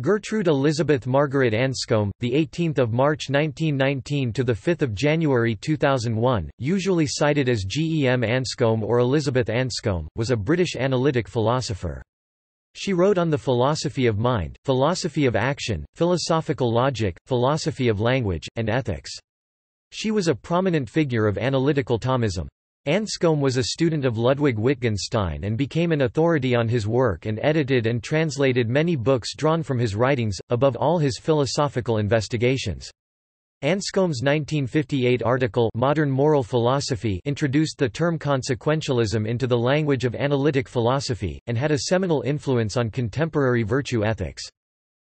Gertrude Elizabeth Margaret Anscombe, the 18th of March 1919 to the 5th of January 2001, usually cited as G. E. M. Anscombe or Elizabeth Anscombe, was a British analytic philosopher. She wrote on the philosophy of mind, philosophy of action, philosophical logic, philosophy of language, and ethics. She was a prominent figure of analytical Thomism. Anscombe was a student of Ludwig Wittgenstein and became an authority on his work and edited and translated many books drawn from his writings, above all his philosophical investigations. Anscombe's 1958 article Modern Moral Philosophy introduced the term consequentialism into the language of analytic philosophy, and had a seminal influence on contemporary virtue ethics.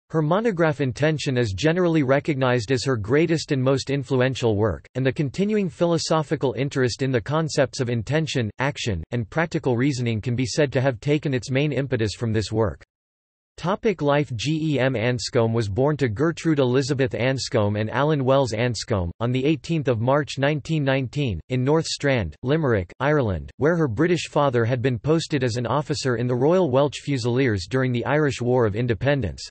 Her monograph Intention is generally recognized as her greatest and most influential work, and the continuing philosophical interest in the concepts of intention, action, and practical reasoning can be said to have taken its main impetus from this work. Life. G. E. M. Anscombe was born to Gertrude Elizabeth Anscombe and Alan Wells Anscombe, on 18 March 1919, in North Strand, Limerick, Ireland, where her British father had been posted as an officer in the Royal Welsh Fusiliers during the Irish War of Independence.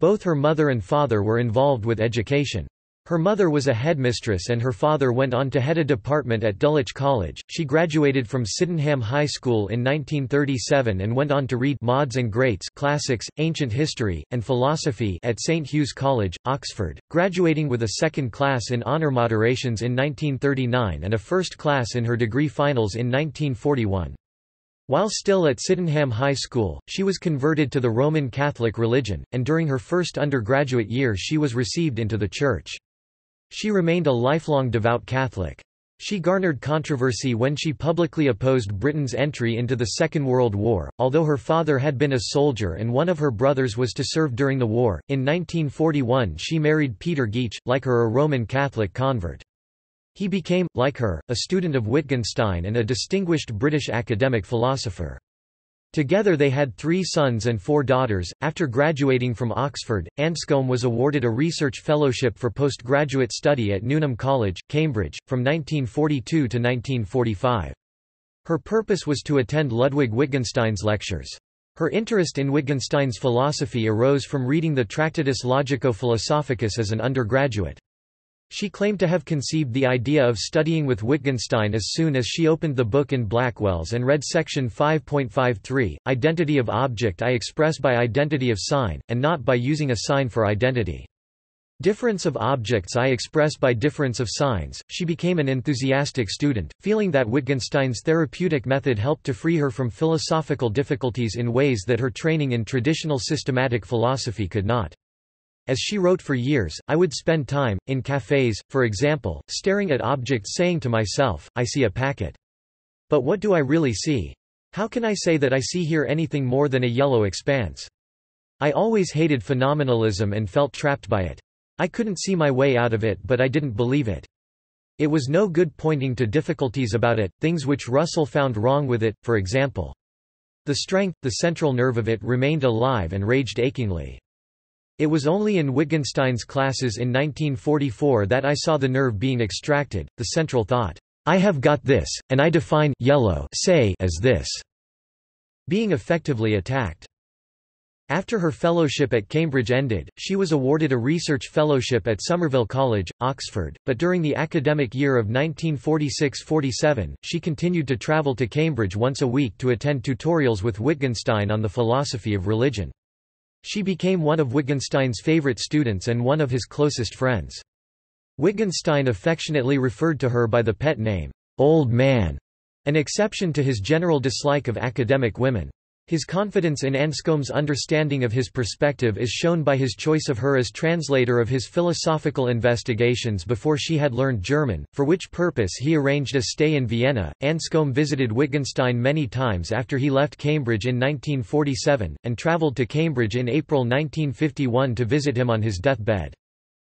Both her mother and father were involved with education. Her mother was a headmistress and her father went on to head a department at Dulwich College. She graduated from Sydenham High School in 1937 and went on to read Mods and Greats, Classics, Ancient History, and Philosophy at St. Hugh's College, Oxford, graduating with a second class in honour moderations in 1939 and a first class in her degree finals in 1941. While still at Sydenham High School, she was converted to the Roman Catholic religion, and during her first undergraduate year she was received into the Church. She remained a lifelong devout Catholic. She garnered controversy when she publicly opposed Britain's entry into the Second World War, although her father had been a soldier and one of her brothers was to serve during the war. In 1941 she married Peter Geach, like her a Roman Catholic convert. He became, like her, a student of Wittgenstein and a distinguished British academic philosopher. Together they had 3 sons and 4 daughters. After graduating from Oxford, Anscombe was awarded a research fellowship for postgraduate study at Newnham College, Cambridge, from 1942 to 1945. Her purpose was to attend Ludwig Wittgenstein's lectures. Her interest in Wittgenstein's philosophy arose from reading the Tractatus Logico-Philosophicus as an undergraduate. She claimed to have conceived the idea of studying with Wittgenstein as soon as she opened the book in Blackwell's and read section 5.53, Identity of object I express by identity of sign, and not by using a sign for identity. Difference of objects I express by difference of signs. She became an enthusiastic student, feeling that Wittgenstein's therapeutic method helped to free her from philosophical difficulties in ways that her training in traditional systematic philosophy could not. As she wrote, for years, I would spend time, in cafes, for example, staring at objects saying to myself, I see a packet. But what do I really see? How can I say that I see here anything more than a yellow expanse? I always hated phenomenalism and felt trapped by it. I couldn't see my way out of it, but I didn't believe it. It was no good pointing to difficulties about it, things which Russell found wrong with it, for example. The strength, the central nerve of it remained alive and raged achingly. It was only in Wittgenstein's classes in 1944 that I saw the nerve being extracted, the central thought, I have got this, and I define yellow say as this, being effectively attacked. After her fellowship at Cambridge ended, she was awarded a research fellowship at Somerville College, Oxford, but during the academic year of 1946-47, she continued to travel to Cambridge once a week to attend tutorials with Wittgenstein on the philosophy of religion. She became one of Wittgenstein's favorite students and one of his closest friends. Wittgenstein affectionately referred to her by the pet name, Old Man, an exception to his general dislike of academic women. His confidence in Anscombe's understanding of his perspective is shown by his choice of her as translator of his philosophical investigations before she had learned German, for which purpose he arranged a stay in Vienna. Anscombe visited Wittgenstein many times after he left Cambridge in 1947, and travelled to Cambridge in April 1951 to visit him on his deathbed.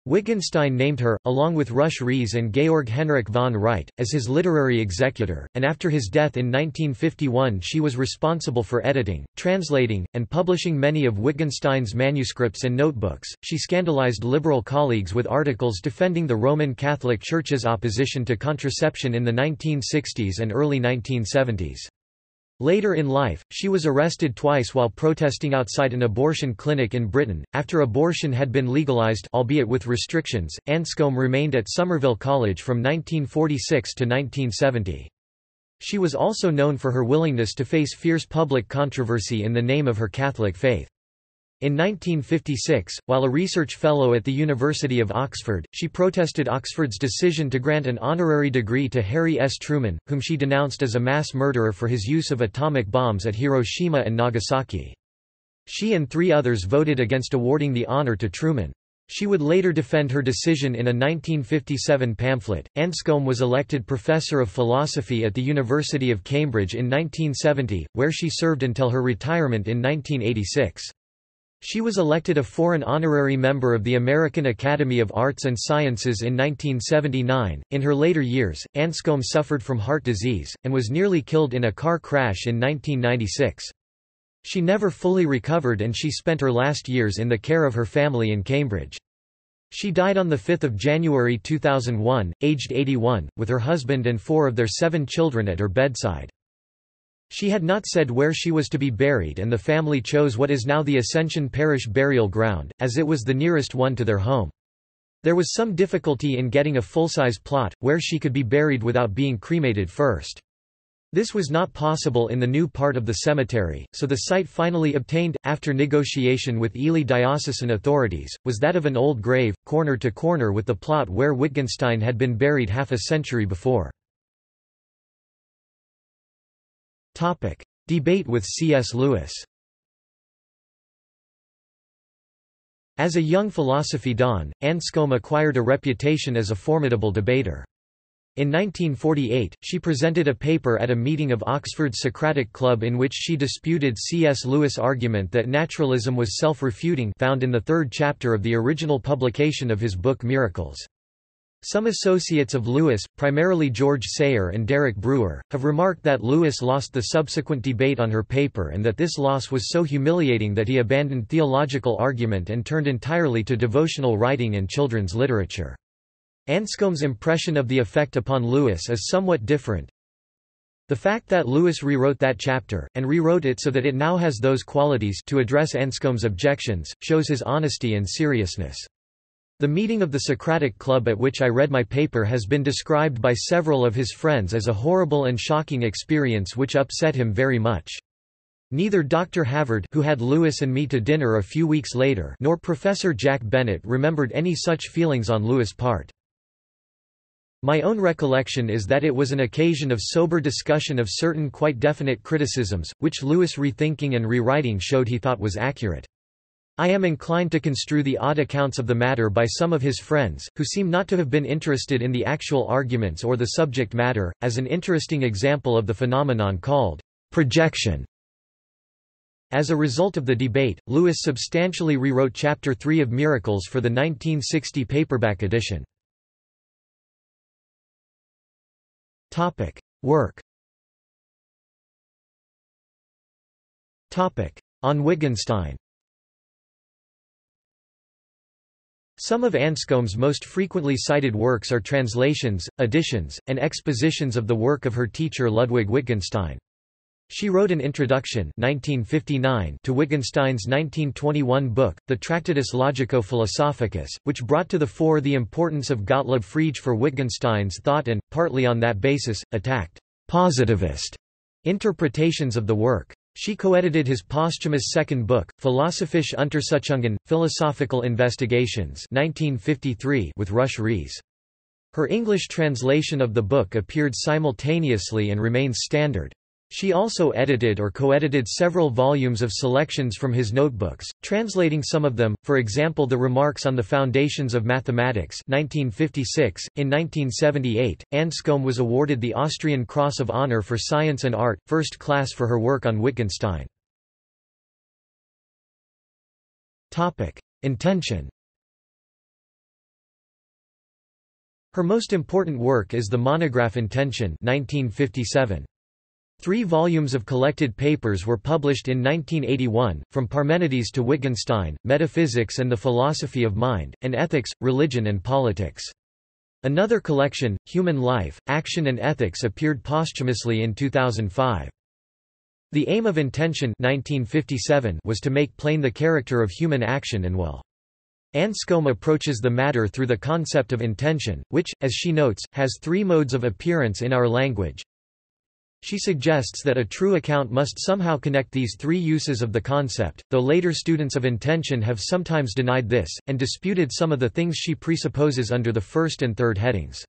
Wittgenstein named her, along with Rush Rhees and Georg Henrik von Wright, as his literary executor, and after his death in 1951 she was responsible for editing, translating, and publishing many of Wittgenstein's manuscripts and notebooks. She scandalized liberal colleagues with articles defending the Roman Catholic Church's opposition to contraception in the 1960s and early 1970s. Later in life, she was arrested twice while protesting outside an abortion clinic in Britain. After abortion had been legalized, albeit with restrictions, Anscombe remained at Somerville College from 1946 to 1970. She was also known for her willingness to face fierce public controversy in the name of her Catholic faith. In 1956, while a research fellow at the University of Oxford, she protested Oxford's decision to grant an honorary degree to Harry S. Truman, whom she denounced as a mass murderer for his use of atomic bombs at Hiroshima and Nagasaki. She and three others voted against awarding the honor to Truman. She would later defend her decision in a 1957 pamphlet. Anscombe was elected Professor of Philosophy at the University of Cambridge in 1970, where she served until her retirement in 1986. She was elected a foreign honorary member of the American Academy of Arts and Sciences in 1979. In her later years, Anscombe suffered from heart disease, and was nearly killed in a car crash in 1996. She never fully recovered and she spent her last years in the care of her family in Cambridge. She died on 5 January 2001, aged 81, with her husband and four of their seven children at her bedside. She had not said where she was to be buried and the family chose what is now the Ascension Parish burial ground, as it was the nearest one to their home. There was some difficulty in getting a full-size plot, where she could be buried without being cremated first. This was not possible in the new part of the cemetery, so the site finally obtained, after negotiation with Ely diocesan authorities, was that of an old grave, corner to corner with the plot where Wittgenstein had been buried half a century before. Topic: Debate with C.S. Lewis. As a young philosophy don, Anscombe acquired a reputation as a formidable debater. In 1948, she presented a paper at a meeting of Oxford's Socratic Club in which she disputed C.S. Lewis' argument that naturalism was self-refuting, found in the third chapter of the original publication of his book Miracles. Some associates of Lewis, primarily George Sayer and Derek Brewer, have remarked that Lewis lost the subsequent debate on her paper and that this loss was so humiliating that he abandoned theological argument and turned entirely to devotional writing and children's literature. Anscombe's impression of the effect upon Lewis is somewhat different. The fact that Lewis rewrote that chapter, and rewrote it so that it now has those qualities to address Anscombe's objections, shows his honesty and seriousness. The meeting of the Socratic Club at which I read my paper has been described by several of his friends as a horrible and shocking experience which upset him very much. Neither Dr. Havard, who had Lewis and me to dinner a few weeks later, nor Professor Jack Bennett remembered any such feelings on Lewis' part. My own recollection is that it was an occasion of sober discussion of certain quite definite criticisms, which Lewis rethinking and rewriting showed he thought was accurate. I am inclined to construe the odd accounts of the matter by some of his friends, who seem not to have been interested in the actual arguments or the subject matter, as an interesting example of the phenomenon called projection. As a result of the debate, Lewis substantially rewrote Chapter 3 of Miracles for the 1960 paperback edition. Topic: Work. Topic: On Wittgenstein. Some of Anscombe's most frequently cited works are translations, editions, and expositions of the work of her teacher Ludwig Wittgenstein. She wrote an introduction 1959 to Wittgenstein's 1921 book, the Tractatus Logico-Philosophicus, which brought to the fore the importance of Gottlob Frege for Wittgenstein's thought and, partly on that basis, attacked «positivist» interpretations of the work. She co-edited his posthumous second book, Philosophische Untersuchungen, Philosophical Investigations 1953, with Rush Rhees. Her English translation of the book appeared simultaneously and remains standard. She also edited or co-edited several volumes of selections from his notebooks, translating some of them, for example the Remarks on the Foundations of Mathematics 1956. In 1978, Anscombe was awarded the Austrian Cross of Honor for Science and Art, first class for her work on Wittgenstein. Intention. Her most important work is the monograph Intention 1957. Three volumes of collected papers were published in 1981, from Parmenides to Wittgenstein, Metaphysics and the Philosophy of Mind, and Ethics, Religion and Politics. Another collection, Human Life, Action and Ethics, appeared posthumously in 2005. The aim of Intention 1957 was to make plain the character of human action and will. Anscombe approaches the matter through the concept of intention, which, as she notes, has three modes of appearance in our language. She suggests that a true account must somehow connect these three uses of the concept, though later students of intention have sometimes denied this, and disputed some of the things she presupposes under the first and third headings.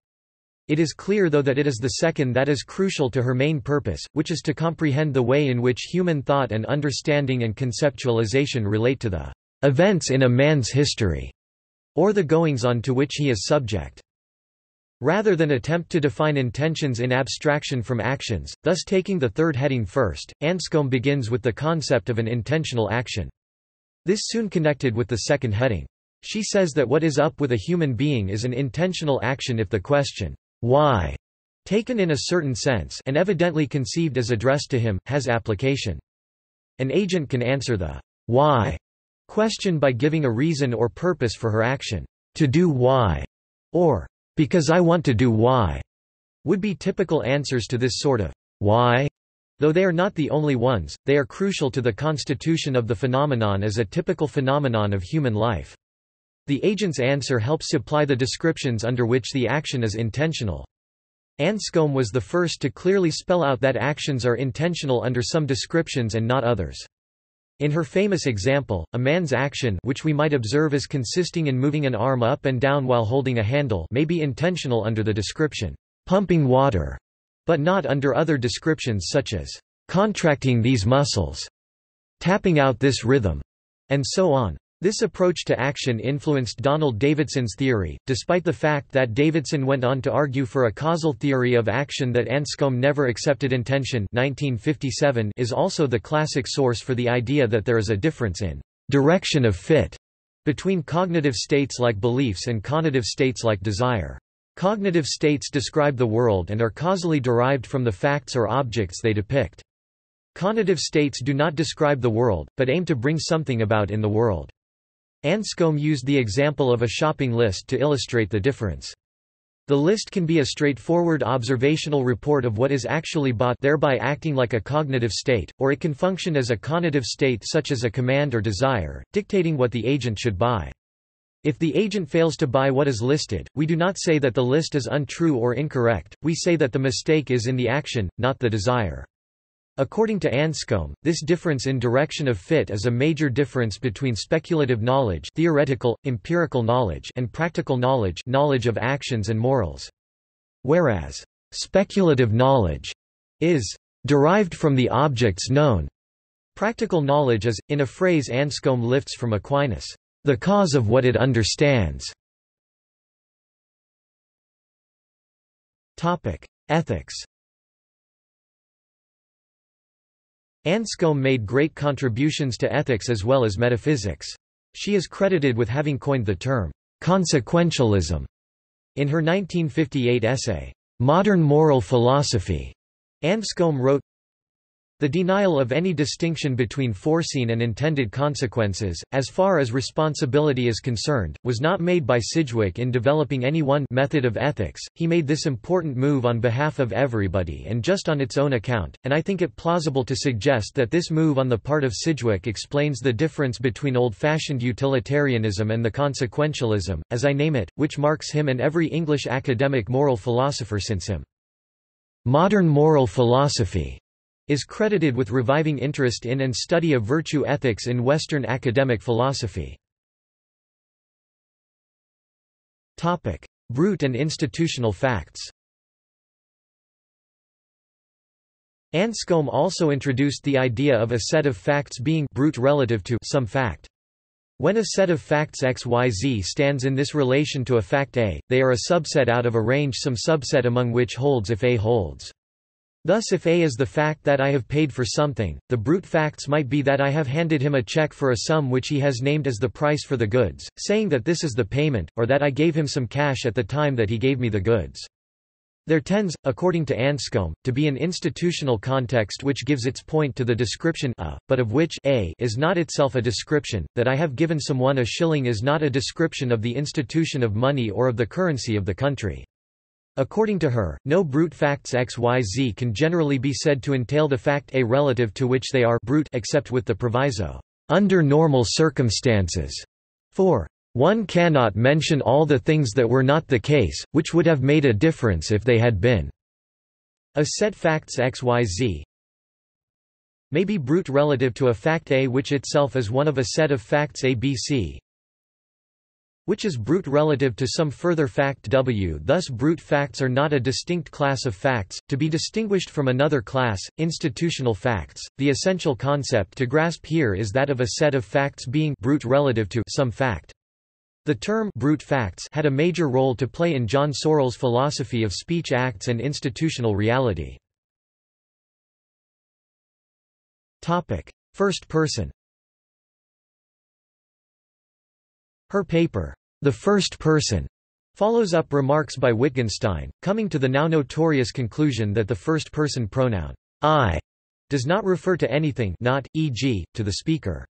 It is clear though that it is the second that is crucial to her main purpose, which is to comprehend the way in which human thought and understanding and conceptualization relate to the events in a man's history, or the goings-on to which he is subject. Rather than attempt to define intentions in abstraction from actions, thus taking the third heading first, Anscombe begins with the concept of an intentional action. This soon connected with the second heading. She says that what is up with a human being is an intentional action if the question, why, taken in a certain sense and evidently conceived as addressed to him, has application. An agent can answer the why question by giving a reason or purpose for her action. To do why, or because I want to do why, would be typical answers to this sort of why. Though they are not the only ones, they are crucial to the constitution of the phenomenon as a typical phenomenon of human life. The agent's answer helps supply the descriptions under which the action is intentional. Anscombe was the first to clearly spell out that actions are intentional under some descriptions and not others. In her famous example, a man's action, which we might observe as consisting in moving an arm up and down while holding a handle, may be intentional under the description, pumping water, but not under other descriptions such as, contracting these muscles, tapping out this rhythm, and so on. This approach to action influenced Donald Davidson's theory, despite the fact that Davidson went on to argue for a causal theory of action that Anscombe never accepted. Intention 1957 is also the classic source for the idea that there is a difference in direction of fit between cognitive states like beliefs and conative states like desire. Cognitive states describe the world and are causally derived from the facts or objects they depict. Conative states do not describe the world, but aim to bring something about in the world. Anscombe used the example of a shopping list to illustrate the difference. The list can be a straightforward observational report of what is actually bought, thereby acting like a cognitive state, or it can function as a conative state such as a command or desire, dictating what the agent should buy. If the agent fails to buy what is listed, we do not say that the list is untrue or incorrect, we say that the mistake is in the action, not the desire. According to Anscombe, this difference in direction of fit is a major difference between speculative knowledge, theoretical, empirical knowledge, and practical knowledge, knowledge of actions and morals. Whereas, speculative knowledge is derived from the objects known, practical knowledge is, in a phrase Anscombe lifts from Aquinas, the cause of what it understands. Ethics. Anscombe made great contributions to ethics as well as metaphysics. She is credited with having coined the term, consequentialism. In her 1958 essay, Modern Moral Philosophy, Anscombe wrote, "The denial of any distinction between foreseen and intended consequences, as far as responsibility is concerned, was not made by Sidgwick in developing any one method of ethics. He made this important move on behalf of everybody and just on its own account, and I think it plausible to suggest that this move on the part of Sidgwick explains the difference between old-fashioned utilitarianism and the consequentialism, as I name it, which marks him and every English academic moral philosopher since him." Modern moral philosophy is credited with reviving interest in and study of virtue ethics in Western academic philosophy. Brute and institutional facts. Anscombe also introduced the idea of a set of facts being brute relative to some fact. When a set of facts XYZ stands in this relation to a fact A, they are a subset out of a range some subset among which holds if A holds. Thus if A is the fact that I have paid for something, the brute facts might be that I have handed him a check for a sum which he has named as the price for the goods, saying that this is the payment, or that I gave him some cash at the time that he gave me the goods. There tends, according to Anscombe, to be an institutional context which gives its point to the description A, but of which A is not itself a description. That I have given someone a shilling is not a description of the institution of money or of the currency of the country. According to her, no brute facts XYZ can generally be said to entail the fact A relative to which they are brute, except with the proviso, under normal circumstances, for one cannot mention all the things that were not the case, which would have made a difference if they had been. A set facts XYZ may be brute relative to a fact A which itself is one of a set of facts ABC, which is brute relative to some further fact W. Thus brute facts are not a distinct class of facts, to be distinguished from another class, institutional facts. The essential concept to grasp here is that of a set of facts being brute relative to some fact. The term brute facts had a major role to play in John Searle's philosophy of speech acts and institutional reality. First person. Her paper, The First Person, follows up remarks by Wittgenstein, coming to the now notorious conclusion that the first-person pronoun, I, does not refer to anything not, e.g., to the speaker.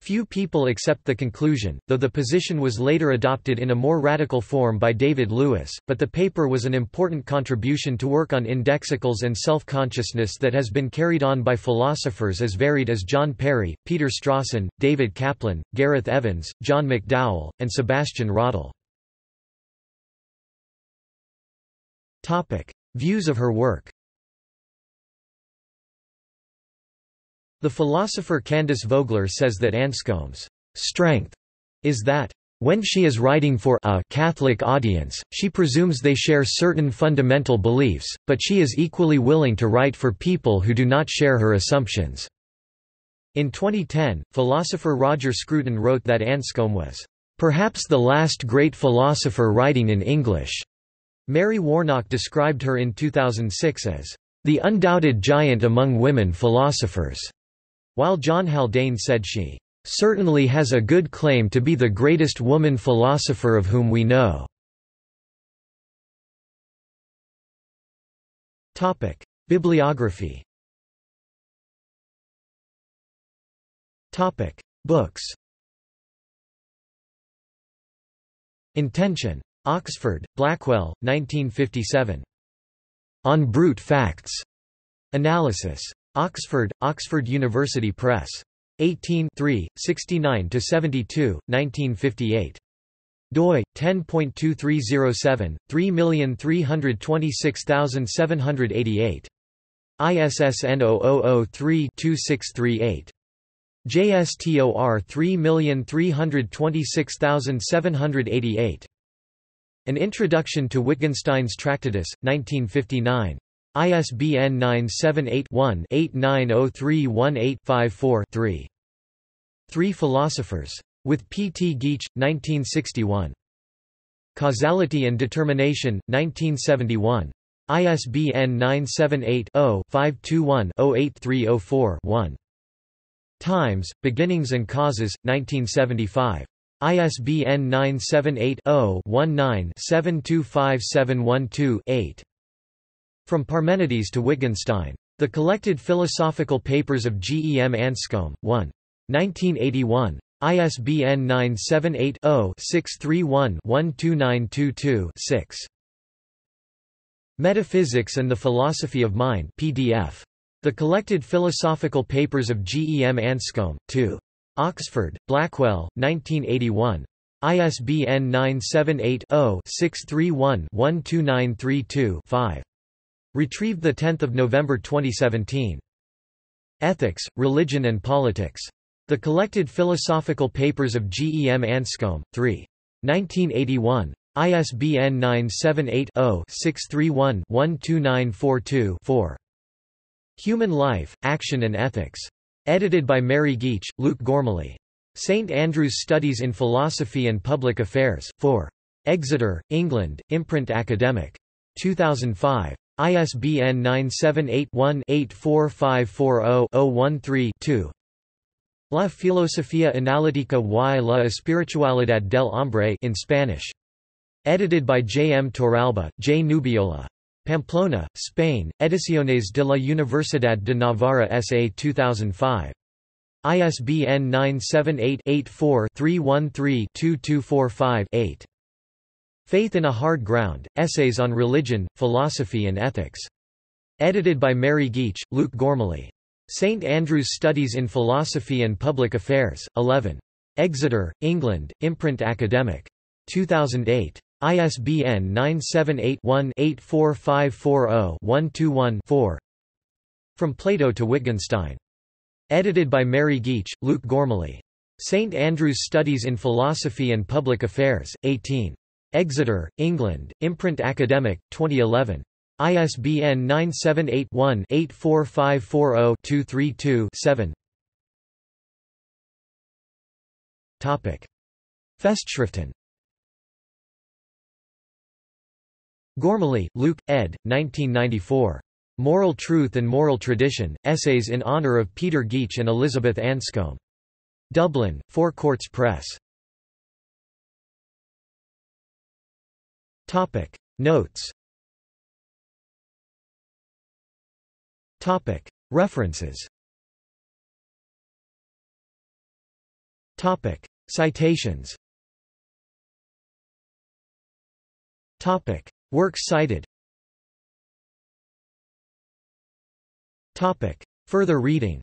Few people accept the conclusion, though the position was later adopted in a more radical form by David Lewis, but the paper was an important contribution to work on indexicals and self-consciousness that has been carried on by philosophers as varied as John Perry, Peter Strawson, David Kaplan, Gareth Evans, John McDowell, and Sebastian Rodel. Views of her work. The philosopher Candace Vogler says that Anscombe's strength is that, when she is writing for a Catholic audience, she presumes they share certain fundamental beliefs, but she is equally willing to write for people who do not share her assumptions. In 2010, philosopher Roger Scruton wrote that Anscombe was, perhaps the last great philosopher writing in English. Mary Warnock described her in 2006 as, the undoubted giant among women philosophers. While John Haldane said she certainly has a good claim to be the greatest woman philosopher of whom we know. Topic: Bibliography. Topic: Books. Intention. Oxford, Blackwell, 1957. On Brute Facts. Analysis. Oxford, Oxford University Press. 18 69–72, 1958. doi. 10.2307, 3326788. ISSN 0003-2638. JSTOR 3326788. An Introduction to Wittgenstein's Tractatus, 1959. ISBN 978-1-890318543. Three Philosophers. With P.T. Geach, 1961. Causality and Determination, 1971. ISBN 978-0-521-08304-1. Times, Beginnings and Causes, 1975. ISBN 978-0-19-725712-8. From Parmenides to Wittgenstein. The Collected Philosophical Papers of G. E. M. Anscombe, 1. 1981. ISBN 978-0-631-12922-6. Metaphysics and the Philosophy of Mind PDF. The Collected Philosophical Papers of G. E. M. Anscombe, 2. Oxford, Blackwell, 1981. ISBN 978-0-631-12932-5. Retrieved 10 November 2017. Ethics, Religion and Politics. The Collected Philosophical Papers of G. E. M. Anscombe, 3. 1981. ISBN 978-0-631-12942-4. Human Life, Action and Ethics. Edited by Mary Geach, Luke Gormally. St. Andrew's Studies in Philosophy and Public Affairs, 4. Exeter, England, Imprint Academic. 2005. ISBN 978-1-84540-013-2. La Filosofía Analítica y la Espiritualidad del Hombre in Spanish. Edited by J. M. Torralba, J. Nubiola. Pamplona, Spain, Ediciones de la Universidad de Navarra S.A. 2005. ISBN 978-84-313-2245-8. Faith in a Hard Ground, Essays on Religion, Philosophy and Ethics. Edited by Mary Geach, Luke Gormally. St. Andrew's Studies in Philosophy and Public Affairs, 11. Exeter, England, Imprint Academic. 2008. ISBN 978-1-84540-121-4. From Plato to Wittgenstein. Edited by Mary Geach, Luke Gormally. St. Andrew's Studies in Philosophy and Public Affairs, 18. Exeter, England, Imprint Academic, 2011. ISBN 978-1-84540-232-7. Topic: Festschriften. Gormally, Luke, ed. 1994. Moral Truth and Moral Tradition, Essays in Honor of Peter Geach and Elizabeth Anscombe. Dublin, Four Courts Press. Topic: Notes. Topic: References. Topic: Citations. Topic: Works cited. Topic: Further reading.